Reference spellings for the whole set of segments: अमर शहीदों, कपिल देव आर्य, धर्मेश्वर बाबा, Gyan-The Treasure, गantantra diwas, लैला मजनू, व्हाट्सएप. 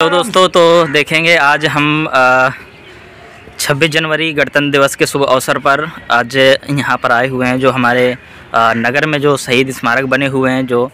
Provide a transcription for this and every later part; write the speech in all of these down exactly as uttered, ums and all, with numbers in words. तो दोस्तों तो देखेंगे आज हम छब्बीस जनवरी गणतंत्र दिवस के शुभ अवसर पर आज यहाँ पर आए हुए हैं, जो हमारे आ, नगर में जो शहीद स्मारक बने हुए हैं, जो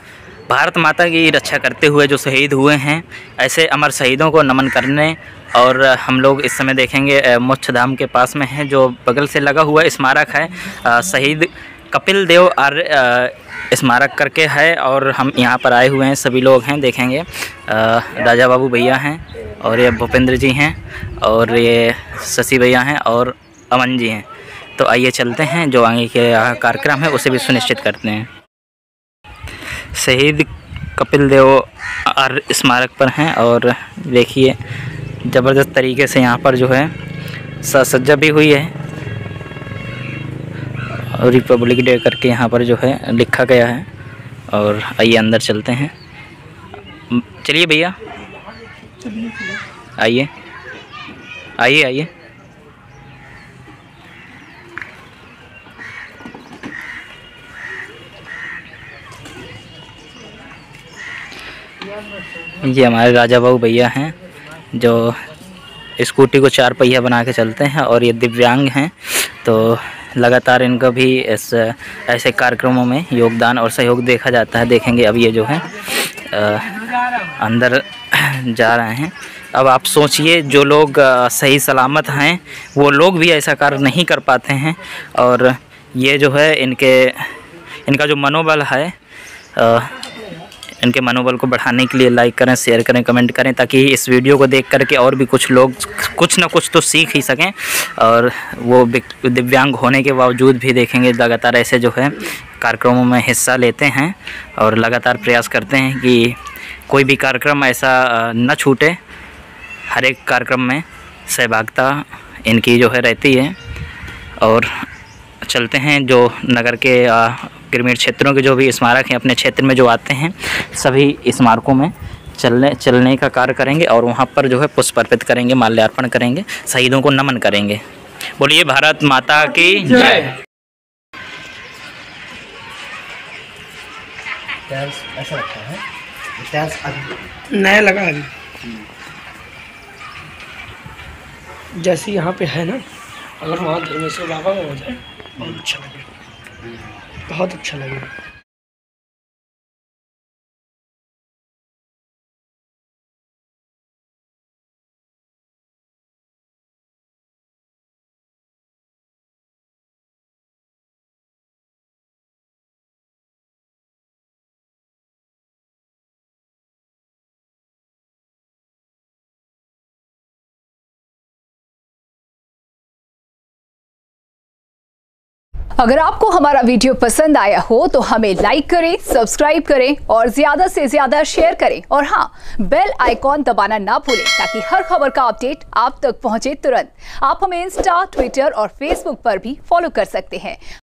भारत माता की रक्षा करते हुए जो शहीद हुए हैं, ऐसे अमर शहीदों को नमन करने। और हम लोग इस समय देखेंगे मोक्षधाम के पास में हैं, जो बगल से लगा हुआ स्मारक है, आ, शहीद कपिल देव आर्य स्मारक करके है। और हम यहाँ पर आए हुए हैं, सभी लोग हैं, देखेंगे राजा बाबू भैया हैं, और ये भूपेंद्र जी हैं, और ये शशि भैया हैं, और अमन जी हैं। तो आइए चलते हैं, जो आगे के कार्यक्रम है उसे भी सुनिश्चित करते हैं। शहीद कपिल देव आर्य स्मारक पर हैं, और देखिए ज़बरदस्त तरीके से यहाँ पर जो है सज्जा भी हुई है, और रिपब्लिक डे करके यहाँ पर जो है लिखा गया है। और आइए अंदर चलते हैं। चलिए भैया, आइए आइए आइए। ये हमारे राजा बाबू भैया हैं, जो स्कूटी को चार पहिया बना के चलते हैं, और ये दिव्यांग हैं, तो लगातार इनका भी इस ऐसे कार्यक्रमों में योगदान और सहयोग देखा जाता है। देखेंगे अब ये जो है आ, अंदर जा रहे हैं। अब आप सोचिए, जो लोग सही सलामत हैं वो लोग भी ऐसा कार्य नहीं कर पाते हैं, और ये जो है इनके इनका जो मनोबल है, आ, इनके मनोबल को बढ़ाने के लिए लाइक करें, शेयर करें, कमेंट करें, ताकि इस वीडियो को देख करके और भी कुछ लोग कुछ ना कुछ तो सीख ही सकें। और वो दिव्यांग होने के बावजूद भी देखेंगे लगातार ऐसे जो है कार्यक्रमों में हिस्सा लेते हैं, और लगातार प्रयास करते हैं कि कोई भी कार्यक्रम ऐसा न छूटे। हर एक कार्यक्रम में सहभागिता इनकी जो है रहती है। और चलते हैं, जो नगर के आ, ग्रामीण क्षेत्रों के जो भी स्मारक हैं, अपने क्षेत्र में जो आते हैं, सभी स्मारकों में चलने चलने का कार्य करेंगे, और वहाँ पर जो है पुष्प अर्पित करेंगे, माल्यार्पण करेंगे, शहीदों को नमन करेंगे। बोलिए भारत माता की जय। ऐसा लगता है इतिहास नया लगा अभी, जैसे यहाँ पे है ना, अगर वहाँ धर्मेश्वर बाबा का हो जाए बहुत अच्छा लगेगा, बहुत अच्छा लगेगा। अगर आपको हमारा वीडियो पसंद आया हो तो हमें लाइक करें, सब्सक्राइब करें, और ज्यादा से ज्यादा शेयर करें, और हाँ, बेल आइकॉन दबाना ना भूलें, ताकि हर खबर का अपडेट आप तक पहुंचे तुरंत। आप हमें इंस्टा, ट्विटर और फेसबुक पर भी फॉलो कर सकते हैं।